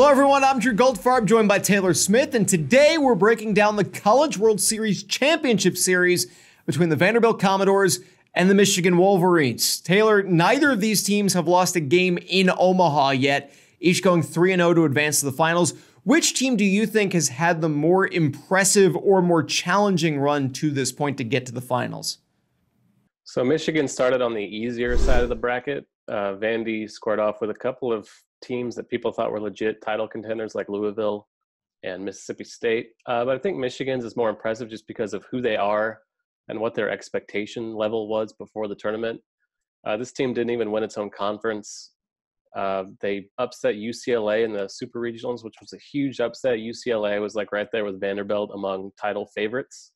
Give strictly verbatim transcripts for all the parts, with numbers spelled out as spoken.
Hello everyone, I'm Drew Goldfarb, joined by Taylor Smith, and today we're breaking down the College World Series Championship Series between the Vanderbilt Commodores and the Michigan Wolverines. Taylor, neither of these teams have lost a game in Omaha yet, each going three and oh to advance to the finals. Which team do you think has had the more impressive or more challenging run to this point to get to the finals? So Michigan started on the easier side of the bracket. Uh, Vandy squared off with a couple of teams that people thought were legit title contenders like Louisville and Mississippi State. Uh, but I think Michigan's is more impressive just because of who they are and what their expectation level was before the tournament. Uh, this team didn't even win its own conference. Uh, they upset U C L A in the super regionals, which was a huge upset. U C L A was like right there with Vanderbilt among title favorites.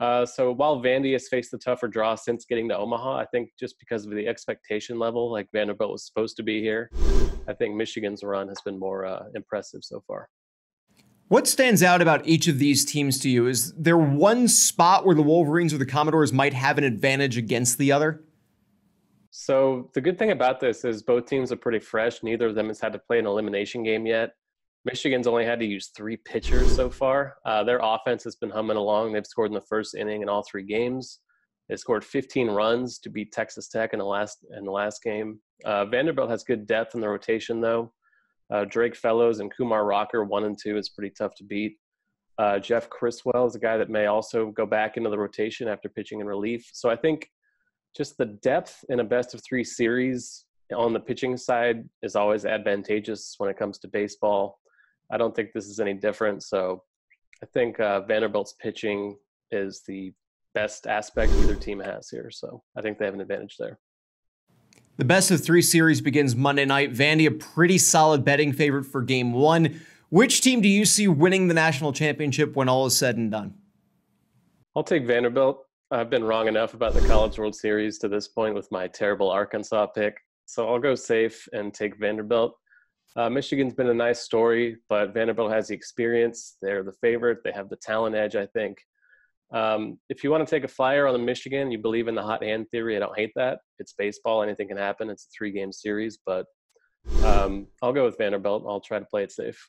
Uh, so while Vandy has faced the tougher draw since getting to Omaha, I think just because of the expectation level, like Vanderbilt was supposed to be here, I think Michigan's run has been more uh, impressive so far. What stands out about each of these teams to you? Is there one spot where the Wolverines or the Commodores might have an advantage against the other? So the good thing about this is both teams are pretty fresh. Neither of them has had to play an elimination game yet. Michigan's only had to use three pitchers so far. Uh, their offense has been humming along. They've scored in the first inning in all three games. They scored fifteen runs to beat Texas Tech in the last in the last game. Uh, Vanderbilt has good depth in the rotation, though. Uh, Drake Fellows and Kumar Rocker, one and two, is pretty tough to beat. Uh, Jeff Criswell is a guy that may also go back into the rotation after pitching in relief. So I think just the depth in a best-of-three series on the pitching side is always advantageous when it comes to baseball. I don't think this is any different. So I think uh, Vanderbilt's pitching is the best aspect either team has here. So I think they have an advantage there. The best of three series begins Monday night. Vandy, a pretty solid betting favorite for game one. Which team do you see winning the national championship when all is said and done? I'll take Vanderbilt. I've been wrong enough about the College World Series to this point with my terrible Arkansas pick. So I'll go safe and take Vanderbilt. Uh, Michigan's been a nice story, but Vanderbilt has the experience. They're the favorite. They have the talent edge, I think. Um, if you want to take a flyer on the Michigan, you believe in the hot hand theory. I don't hate that. It's baseball. Anything can happen. It's a three-game series, but um, I'll go with Vanderbilt. I'll try to play it safe.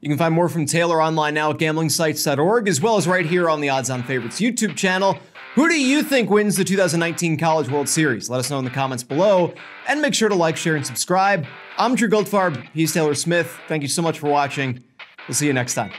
You can find more from Taylor online now at Gambling Sites dot org, as well as right here on the Odds on Favorites YouTube channel. Who do you think wins the two thousand nineteen College World Series? Let us know in the comments below, and make sure to like, share, and subscribe. I'm Drew Goldfarb. He's Taylor Smith. Thank you so much for watching. We'll see you next time.